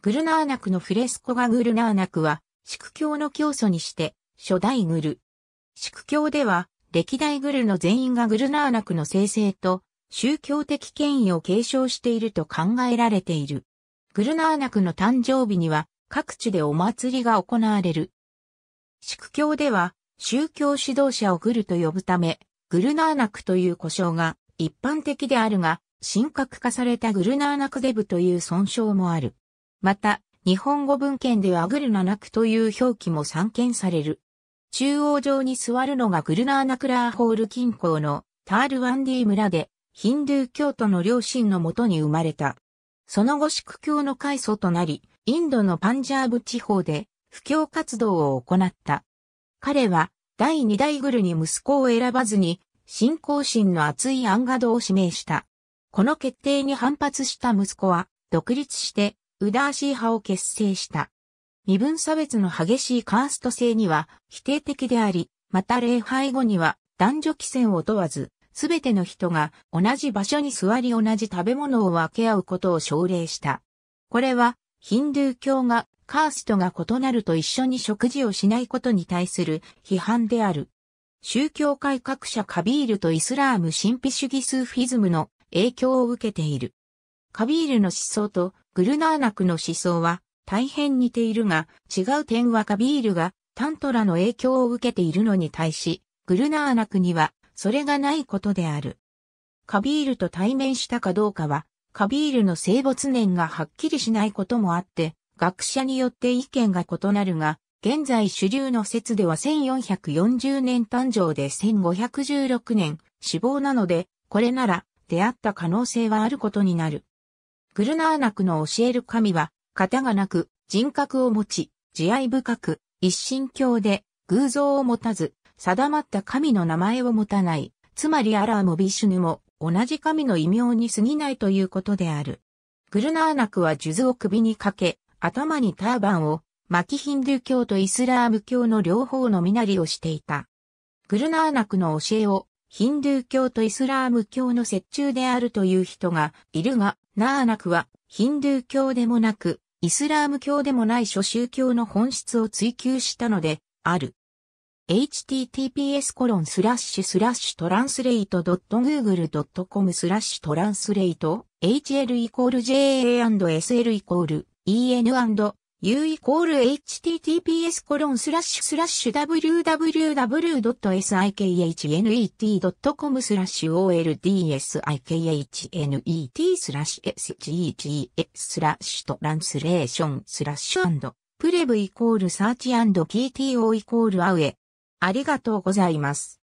グルナーナクのフレスコ画。グルナーナクは、シク教の教祖にして、初代グル。シク教では、歴代グルの全員がグルナーナクの聖性と、宗教的権威を継承していると考えられている。グルナーナクの誕生日には、各地でお祭りが行われる。シク教では、宗教指導者をグルと呼ぶため、グルナーナクという呼称が一般的であるが、神格化されたグルナーナクデブという尊称もある。また、日本語文献ではグルナナクという表記も散見される。中央上に座るのがグルナーナクラーホール近郊のタールワンディ村で、ヒンドゥー教徒の両親のもとに生まれた。その後シク教の開祖となり、インドのパンジャーブ地方で布教活動を行った。彼は第2代グルに息子を選ばずに信仰心の厚いアンガドを指名した。この決定に反発した息子は独立してウダーシー派を結成した。身分差別の激しいカースト制には否定的であり、また礼拝後には男女規制を問わず、すべての人が同じ場所に座り同じ食べ物を分け合うことを奨励した。これはヒンドゥー教がカーストが異なると一緒に食事をしないことに対する批判である。宗教改革者カビールとイスラーム神秘主義スーフィズムの影響を受けている。カビールの思想とグルナーナクの思想は大変似ているが、違う点はカビールがタントラの影響を受けているのに対し、グルナーナクにはそれがないことである。カビールと対面したかどうかは、カビールの生没年がはっきりしないこともあって、学者によって意見が異なるが、現在主流の説では1440年誕生で1516年死亡なので、これなら出会った可能性はあることになる。グルナーナクの教える神は、型がなく人格を持ち、慈愛深く、一神教で偶像を持たず、定まった神の名前を持たない、つまりアラーもビシュヌも同じ神の異名に過ぎないということである。グルナーナクは数珠を首にかけ、頭にターバンを巻きヒンドゥー教とイスラーム教の両方の身なりをしていた。グルナーナクの教えをヒンドゥー教とイスラーム教の折衷であるという人がいるが、ナーナクはヒンドゥー教でもなくイスラーム教でもない諸宗教の本質を追求したのである。https://translate.google.com/translate/www.sikhnet.com/oldsikhnet/oldsikhnet/translation/preb=search&kt=aue。ありがとうございます。